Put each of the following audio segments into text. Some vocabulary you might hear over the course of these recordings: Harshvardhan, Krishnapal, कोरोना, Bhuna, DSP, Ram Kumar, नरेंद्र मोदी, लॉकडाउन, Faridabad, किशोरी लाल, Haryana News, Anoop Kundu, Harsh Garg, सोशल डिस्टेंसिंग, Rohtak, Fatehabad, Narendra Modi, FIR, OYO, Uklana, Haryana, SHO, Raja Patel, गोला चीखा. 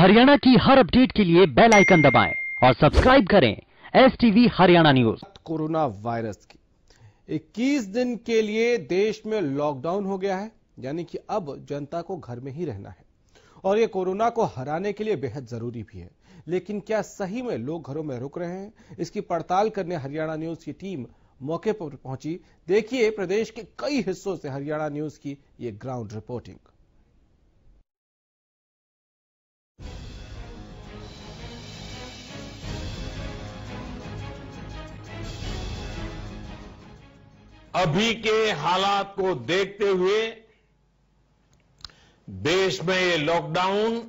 हरियाणा की हर अपडेट के लिए बेल आइकन दबाएं और सब्सक्राइब करें STV Haryana news. कोरोना virus की 21 दिन के लिए देश में लॉकडाउन हो गया है, यानी कि अब जनता को घर में ही रहना है और ये कोरोना को हराने के लिए बेहद जरूरी भी है। लेकिन क्या सही में लोग घरों में रुक रहे हैं? इसकी पड़ताल करने हरियाणा न्यूज की टीम मौके पर पहुंची। देखिए प्रदेश के कई हिस्सों से हरियाणा न्यूज की ये ग्राउंड रिपोर्टिंग। अभी के हालात को देखते हुए देश में ये लॉकडाउन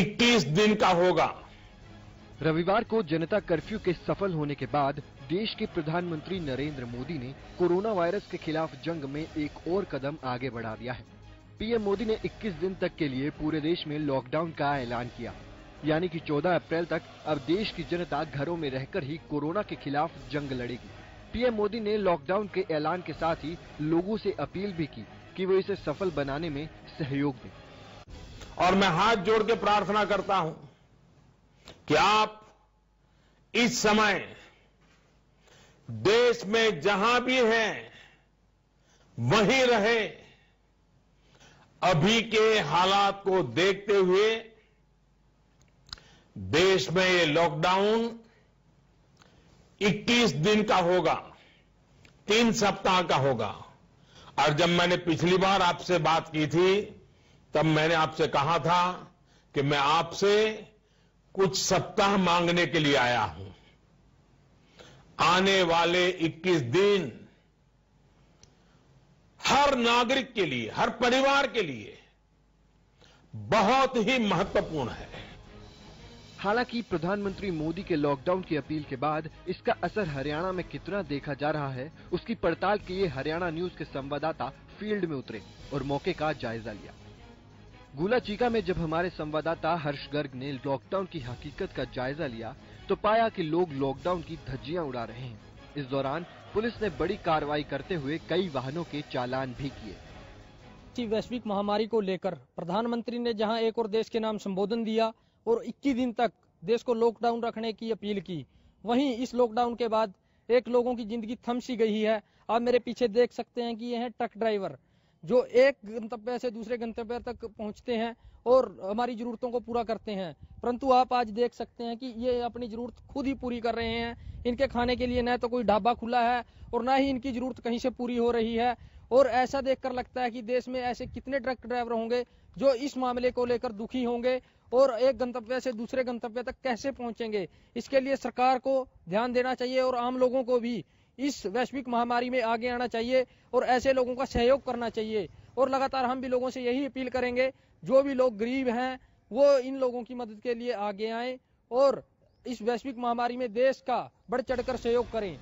21 दिन का होगा। रविवार को जनता कर्फ्यू के सफल होने के बाद देश के प्रधानमंत्री नरेंद्र मोदी ने कोरोना वायरस के खिलाफ जंग में एक और कदम आगे बढ़ा दिया है। पीएम मोदी ने 21 दिन तक के लिए पूरे देश में लॉकडाउन का ऐलान किया, यानी कि 14 अप्रैल तक अब देश की जनता घरों में रहकर ही कोरोना के खिलाफ जंग लड़ेगी। पीएम मोदी ने लॉकडाउन के ऐलान के साथ ही लोगों से अपील भी की कि वो इसे सफल बनाने में सहयोग दें। और मैं हाथ जोड़ के प्रार्थना करता हूं कि आप इस समय देश में जहां भी हैं वहीं रहें। अभी के हालात को देखते हुए देश में ये लॉकडाउन 21 दिन का होगा, 3 सप्ताह का होगा। और जब मैंने पिछली बार आपसे बात की थी तब मैंने आपसे कहा था कि मैं आपसे कुछ सप्ताह मांगने के लिए आया हूं। आने वाले 21 दिन हर नागरिक के लिए, हर परिवार के लिए बहुत ही महत्वपूर्ण है। हालांकि प्रधानमंत्री मोदी के लॉकडाउन की अपील के बाद इसका असर हरियाणा में कितना देखा जा रहा है, उसकी पड़ताल के लिए हरियाणा न्यूज के संवाददाता फील्ड में उतरे और मौके का जायजा लिया। गोला चीखा में जब हमारे संवाददाता हर्ष गर्ग ने लॉकडाउन की हकीकत का जायजा लिया तो पाया कि लोग लॉकडाउन की धज्जियां उड़ा रहे हैं। इस दौरान पुलिस ने बड़ी कार्रवाई करते हुए कई वाहनों के चालान भी किए। वैश्विक महामारी को लेकर प्रधानमंत्री ने जहां एक और देश के नाम संबोधन दिया और 21 दिन तक देश को लॉकडाउन रखने की अपील की, वहीं इस लॉकडाउन के बाद एक लोगों की जिंदगी थम सी गई है। आप मेरे पीछे देख सकते हैं कि ये हैं ट्रक ड्राइवर जो एक गंतव्य से दूसरे गंतव्य तक पहुंचते हैं और हमारी जरूरतों को पूरा करते हैं, परंतु आप आज देख सकते हैं कि ये अपनी जरूरत खुद ही पूरी कर रहे हैं। इनके खाने के लिए न तो कोई ढाबा खुला है और न ही इनकी जरूरत कहीं से पूरी हो रही है। और ऐसा देखकर लगता है कि देश में ऐसे कितने ट्रक ड्राइवर होंगे जो इस मामले को लेकर दुखी होंगे और एक गंतव्य से दूसरे गंतव्य तक कैसे पहुंचेंगे। इसके लिए सरकार को ध्यान देना चाहिए और आम लोगों को भी इस वैश्विक महामारी में आगे आना चाहिए और ऐसे लोगों का सहयोग करना चाहिए। और लगातार हम भी लोगों से यही अपील करेंगे, जो भी लोग गरीब हैं वो इन लोगों की मदद के लिए आगे आएं और इस वैश्विक महामारी में देश का बढ़ चढ़कर सहयोग करें।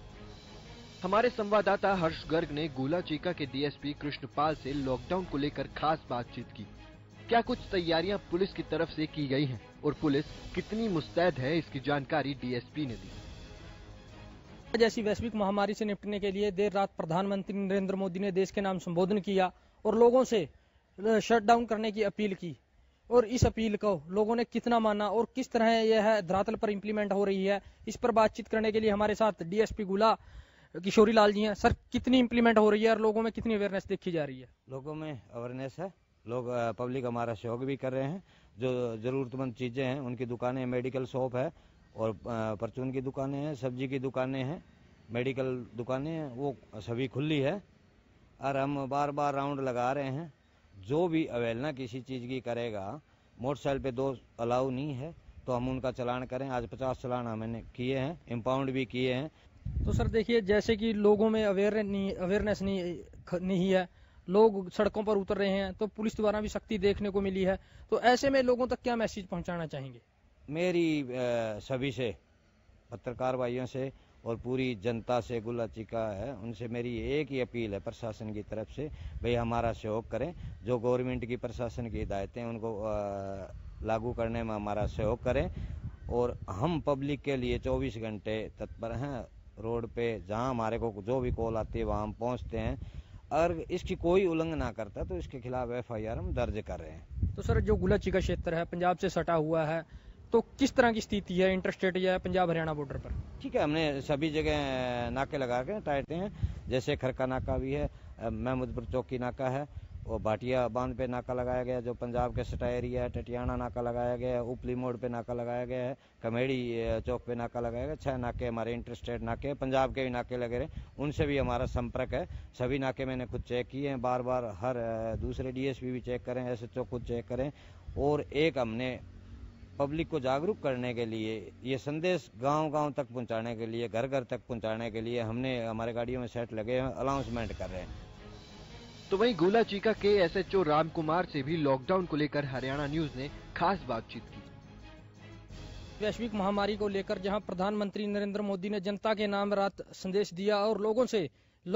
हमारे संवाददाता हर्ष गर्ग ने गोला चीखा के DSP कृष्णपाल से लॉकडाउन को लेकर खास बातचीत की। क्या कुछ तैयारियां पुलिस की तरफ से की गई हैं और पुलिस कितनी मुस्तैद है, इसकी जानकारी DSP ने दी। जैसी वैश्विक महामारी से निपटने के लिए देर रात प्रधानमंत्री नरेंद्र मोदी ने देश के नाम संबोधन किया और लोगों से शटडाउन करने की अपील की और इस अपील को लोगों ने कितना माना और किस तरह यह धरातल पर इम्प्लीमेंट हो रही है, इस पर बातचीत करने के लिए हमारे साथ DSP गोला किशोरी लाल जी हैं। सर, कितनी इम्प्लीमेंट हो रही है और लोगों में कितनी अवेयरनेस देखी जा रही है? लोगों में अवेयरनेस है, लोग पब्लिक हमारा सहयोग भी कर रहे हैं। जो जरूरतमंद चीजें हैं उनकी दुकानें, मेडिकल शॉप है और परचून की दुकानें हैं, सब्जी की दुकानें हैं, मेडिकल दुकानें हैं, वो सभी खुली है। और हम बार बार राउंड लगा रहे हैं, जो भी अवहेलना किसी चीज़ की करेगा, मोटरसाइकिल पे दो अलाउ नहीं है तो हम उनका चलान करें। आज 50 चलान हमने किए हैं, इम्पाउंड भी किए हैं। तो सर देखिए, जैसे कि लोगों में अवेयरनेस नहीं है, लोग सड़कों पर उतर रहे हैं तो पुलिस द्वारा भी सख्ती देखने को मिली है, तो ऐसे में लोगों तक क्या मैसेज पहुंचाना चाहेंगे? मेरी सभी से, पत्रकार भाइयों से और पूरी जनता से, गोला चीखा है उनसे मेरी एक ही अपील है प्रशासन की तरफ से, भाई हमारा सहयोग करें। जो गवर्नमेंट की प्रशासन की हिदायतें उनको लागू करने में हमारा सहयोग करें और हम पब्लिक के लिए 24 घंटे तत्पर हैं। रोड पे जहां हमारे को जो भी कॉल आती है वहां हम पहुंचते हैं और इसकी कोई उल्लंघना करता तो इसके खिलाफ FIR हम दर्ज कर रहे हैं। तो सर जो गोला चीखा क्षेत्र है पंजाब से सटा हुआ है, तो किस तरह की स्थिति है इंटरस्टेट या पंजाब हरियाणा बॉर्डर पर? ठीक है, हमने सभी जगह नाके लगा के टाइटे हैं, जैसे खरका नाका भी है, महमूदपुर चौकी नाका है, और भाटिया बांध पे नाका लगाया गया जो पंजाब के सटा एरिया है, टटियाना नाका लगाया गया है, उपली मोड़ पे नाका लगाया गया है, कमेड़ी चौक पे नाका लगाया गया। 6 नाके हमारे इंटरस्टेट नाके पंजाब के भी नाके लगे रहे, उनसे भी हमारा संपर्क है। सभी नाके मैंने खुद चेक किए हैं बार बार, हर दूसरे DSP भी चेक करें, SHO खुद चेक करें, और एक हमने पब्लिक को जागरूक करने के लिए ये संदेश गांव-गांव तक पहुंचाने के लिए, घर-घर तक पहुंचाने के लिए हमने हमारे गाड़ियों में सेट लगे हैं, अनाउंसमेंट कर रहे हैं। तो वहीं गोला चीखा के SHO राम कुमार से भी लॉकडाउन को लेकर हरियाणा न्यूज ने खास बातचीत की। वैश्विक महामारी को लेकर जहां प्रधानमंत्री नरेंद्र मोदी ने जनता के नाम रात संदेश दिया और लोगों से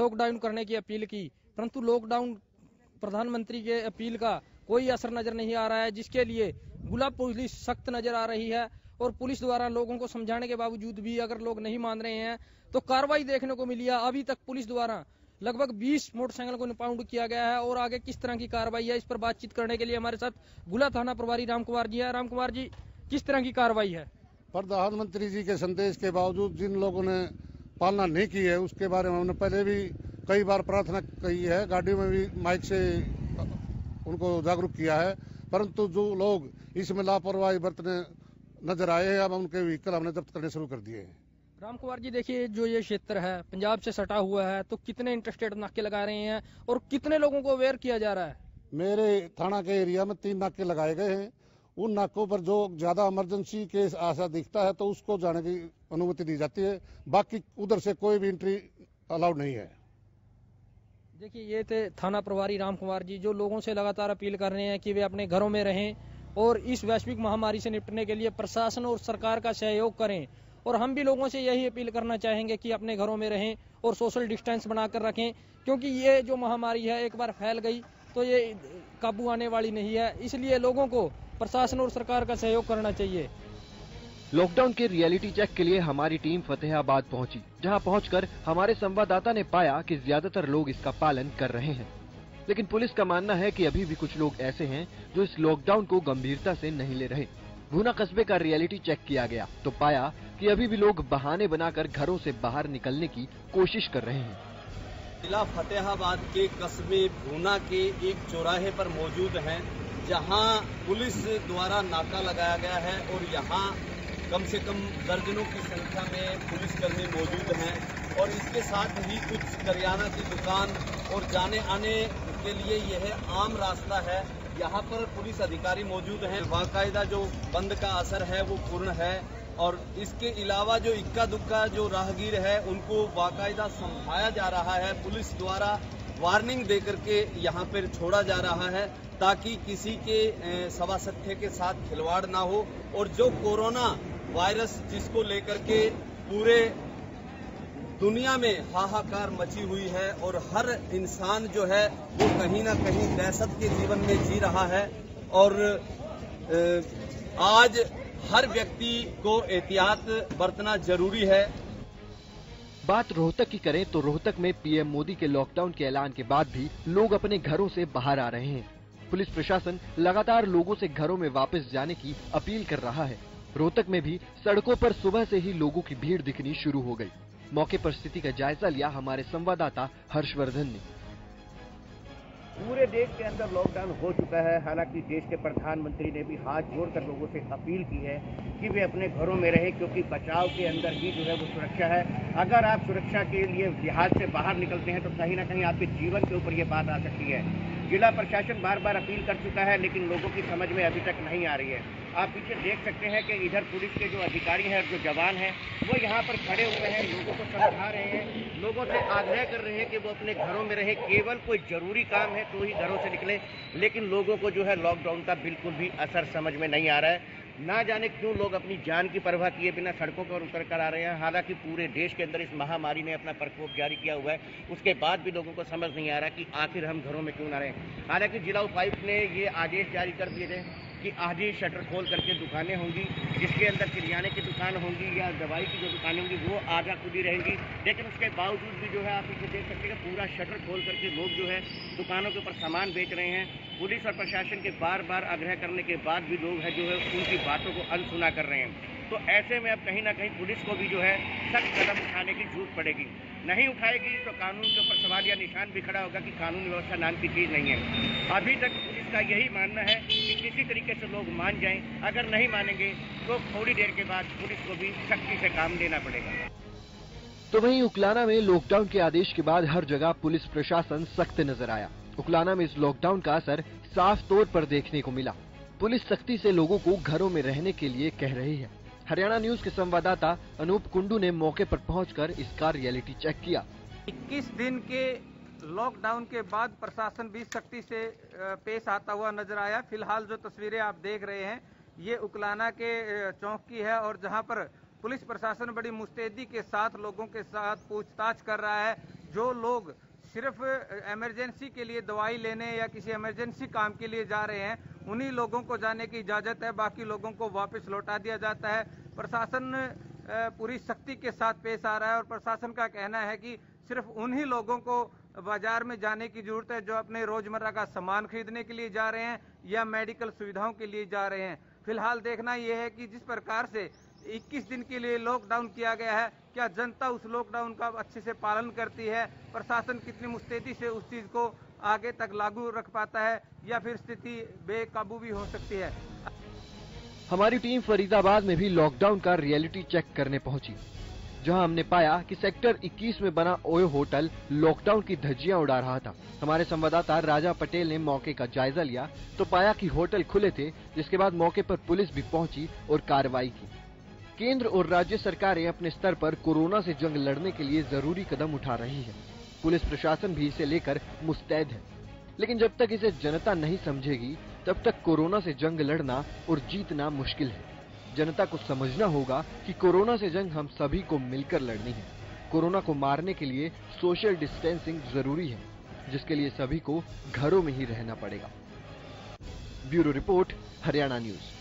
लॉकडाउन करने की अपील की, परंतु लॉकडाउन प्रधानमंत्री के अपील का कोई असर नजर नहीं आ रहा है, जिसके लिए गोला पुलिस सख्त नजर आ रही है। और पुलिस द्वारा लोगों को समझाने के बावजूद भी अगर लोग नहीं मान रहे हैं तो कार्रवाई देखने को मिली है। अभी तक पुलिस द्वारा लगभग 20 मोटरसाइकिल को निपाउंड किया गया है और आगे किस तरह की कार्रवाई है इस पर बातचीत करने के लिए हमारे साथ गोला थाना प्रभारी राम कुमार जी है। राम कुमार जी, किस तरह की कार्रवाई है? प्रधानमंत्री जी के संदेश के बावजूद जिन लोगों ने पालना नहीं की है उसके बारे में हमने पहले भी कई बार प्रार्थना की है, गाड़ियों में भी माइक से उनको जागरूक किया है, परंतु जो लोग इसमें लापरवाही बरतने नजर आए हैं अब उनके व्हीकल हमने जब्त करने शुरू कर दिए हैं। राम कुमार जी, देखिए जो ये क्षेत्र है पंजाब से सटा हुआ है, तो कितने इंटरस्टेट नाके लगा रहे हैं और कितने लोगों को अवेयर किया जा रहा है? मेरे थाना के एरिया में 3 नाके लगाए गए हैं। उन नाकों पर जो ज्यादा इमरजेंसी केस आशा दिखता है तो उसको जाने की अनुमति दी जाती है, बाकी उधर से कोई भी एंट्री अलाउड नहीं है। देखिए, ये थे थाना प्रभारी राम कुमार जी जो लोगों से लगातार अपील कर रहे हैं कि वे अपने घरों में रहें और इस वैश्विक महामारी से निपटने के लिए प्रशासन और सरकार का सहयोग करें। और हम भी लोगों से यही अपील करना चाहेंगे कि अपने घरों में रहें और सोशल डिस्टेंस बनाकर रखें, क्योंकि ये जो महामारी है एक बार फैल गई तो ये काबू आने वाली नहीं है, इसलिए लोगों को प्रशासन और सरकार का सहयोग करना चाहिए। लॉकडाउन के रियलिटी चेक के लिए हमारी टीम फतेहाबाद पहुंची, जहां पहुंचकर हमारे संवाददाता ने पाया कि ज्यादातर लोग इसका पालन कर रहे हैं, लेकिन पुलिस का मानना है कि अभी भी कुछ लोग ऐसे हैं जो इस लॉकडाउन को गंभीरता से नहीं ले रहे। भूना कस्बे का रियलिटी चेक किया गया तो पाया कि अभी भी लोग बहाने बनाकर घरों से बाहर निकलने की कोशिश कर रहे हैं। जिला फतेहाबाद के कस्बे भूना के एक चौराहे पर मौजूद है, जहाँ पुलिस द्वारा नाका लगाया गया है और यहाँ कम से कम दर्जनों की संख्या में पुलिसकर्मी मौजूद हैं और इसके साथ ही कुछ करियाना की दुकान और जाने आने के लिए यह आम रास्ता है। यहाँ पर पुलिस अधिकारी मौजूद हैं। बाकायदा जो बंद का असर है वो पूर्ण है और इसके अलावा जो इक्का दुक्का जो राहगीर है उनको बाकायदा समझाया जा रहा है, पुलिस द्वारा वार्निंग दे करके यहाँ पर छोड़ा जा रहा है ताकि किसी के सवा सत्ते के साथ खिलवाड़ ना हो। और जो कोरोना वायरस जिसको लेकर के पूरे दुनिया में हाहाकार मची हुई है और हर इंसान जो है वो कहीं ना कहीं दहशत के जीवन में जी रहा है और आज हर व्यक्ति को एहतियात बरतना जरूरी है। बात रोहतक की करें तो रोहतक में PM मोदी के लॉकडाउन के ऐलान के बाद भी लोग अपने घरों से बाहर आ रहे हैं। पुलिस प्रशासन लगातार लोगों से घरों में वापस जाने की अपील कर रहा है। रोहतक में भी सड़कों पर सुबह से ही लोगों की भीड़ दिखनी शुरू हो गई। मौके पर स्थिति का जायजा लिया हमारे संवाददाता हर्षवर्धन ने। पूरे देश के अंदर लॉकडाउन हो चुका है, हालांकि देश के प्रधानमंत्री ने भी हाथ जोड़कर लोगों से अपील की है कि वे अपने घरों में रहें, क्योंकि बचाव के अंदर ही जो है वो सुरक्षा है। अगर आप सुरक्षा के लिए लिहाज से बाहर निकलते हैं तो कहीं ना कहीं आपके जीवन के ऊपर ये बात आ सकती है। जिला प्रशासन बार बार अपील कर चुका है लेकिन लोगों की समझ में अभी तक नहीं आ रही है। आप पीछे देख सकते हैं कि इधर पुलिस के जो अधिकारी हैं और जो जवान हैं वो यहाँ पर खड़े हुए हैं, लोगों को समझा रहे हैं, लोगों से आग्रह कर रहे हैं कि वो अपने घरों में रहें, केवल कोई जरूरी काम है तो ही घरों से निकले। लेकिन लोगों को जो है लॉकडाउन का बिल्कुल भी असर समझ में नहीं आ रहा है। ना जाने क्यों लोग अपनी जान की परवाह किए बिना सड़कों पर उतर कर आ रहे हैं। हालांकि पूरे देश के अंदर इस महामारी ने अपना प्रकोप जारी किया हुआ है, उसके बाद भी लोगों को समझ नहीं आ रहा कि आखिर हम घरों में क्यों ना रहें। हालांकि जिला उपायुक्त ने ये आदेश जारी कर दिए थे कि आधी शटर खोल करके दुकानें होंगी, जिसके अंदर किराने की दुकान होंगी या दवाई की जो दुकानें होंगी वो आधा खुली रहेंगी। लेकिन उसके बावजूद भी जो है आप इसे देख सकते हैं कि पूरा शटर खोल करके लोग जो है दुकानों के ऊपर सामान बेच रहे हैं। पुलिस और प्रशासन के बार बार आग्रह करने के बाद भी लोग हैं जो है उनकी बातों को अनसुना कर रहे हैं। तो ऐसे में अब कहीं ना कहीं पुलिस को भी जो है सख्त कदम उठाने की जरूरत पड़ेगी। नहीं उठाएगी तो कानून के ऊपर सवाल या निशान भी खड़ा होगा कि कानून व्यवस्था नाम की चीज़ नहीं है। अभी तक पुलिस का यही मानना है कि किसी तरीके से लोग मान जाएं, अगर नहीं मानेंगे तो थोड़ी देर के बाद पुलिस को भी सख्ती से काम लेना पड़ेगा। तो वहीं उकलाना में लॉकडाउन के आदेश के बाद हर जगह पुलिस प्रशासन सख्त नजर आया। उकलाना में इस लॉकडाउन का असर साफ तौर पर देखने को मिला। पुलिस सख्ती से लोगों को घरों में रहने के लिए कह रही है। हरियाणा न्यूज के संवाददाता अनूप कुंडू ने मौके पर पहुंचकर इसका रियलिटी चेक किया। 21 दिन के लॉकडाउन के बाद प्रशासन भी सख्ती से पेश आता हुआ नजर आया। फिलहाल जो तस्वीरें आप देख रहे हैं ये उकलाना के चौक की है और जहां पर पुलिस प्रशासन बड़ी मुस्तैदी के साथ लोगों के साथ पूछताछ कर रहा है। जो लोग सिर्फ इमरजेंसी के लिए दवाई लेने या किसी इमरजेंसी काम के लिए जा रहे हैं उन्हीं लोगों को जाने की इजाजत है, बाकी लोगों को वापस लौटा दिया जाता है। प्रशासन पूरी सख्ती के साथ पेश आ रहा है और प्रशासन का कहना है कि सिर्फ उन्हीं लोगों को बाजार में जाने की जरूरत है जो अपने रोजमर्रा का सामान खरीदने के लिए जा रहे हैं या मेडिकल सुविधाओं के लिए जा रहे हैं। फिलहाल देखना यह है कि जिस प्रकार से 21 दिन के लिए लॉकडाउन किया गया है क्या जनता उस लॉकडाउन का अच्छे से पालन करती है, प्रशासन कितनी मुस्तैदी से उस चीज को आगे तक लागू रख पाता है या फिर स्थिति बेकाबू भी हो सकती है। हमारी टीम फरीदाबाद में भी लॉकडाउन का रियलिटी चेक करने पहुंची, जहां हमने पाया कि सेक्टर 21 में बना ओयो होटल लॉकडाउन की धज्जियां उड़ा रहा था। हमारे संवाददाता राजा पटेल ने मौके का जायजा लिया तो पाया कि होटल खुले थे, जिसके बाद मौके पर पुलिस भी पहुंची और कार्रवाई की। केंद्र और राज्य सरकारें अपने स्तर पर कोरोना से जंग लड़ने के लिए जरूरी कदम उठा रही है। पुलिस प्रशासन भी इसे लेकर मुस्तैद है, लेकिन जब तक इसे जनता नहीं समझेगी तब तक कोरोना से जंग लड़ना और जीतना मुश्किल है। जनता को समझना होगा कि कोरोना से जंग हम सभी को मिलकर लड़नी है। कोरोना को मारने के लिए सोशल डिस्टेंसिंग जरूरी है, जिसके लिए सभी को घरों में ही रहना पड़ेगा। Bureau report, Haryana news.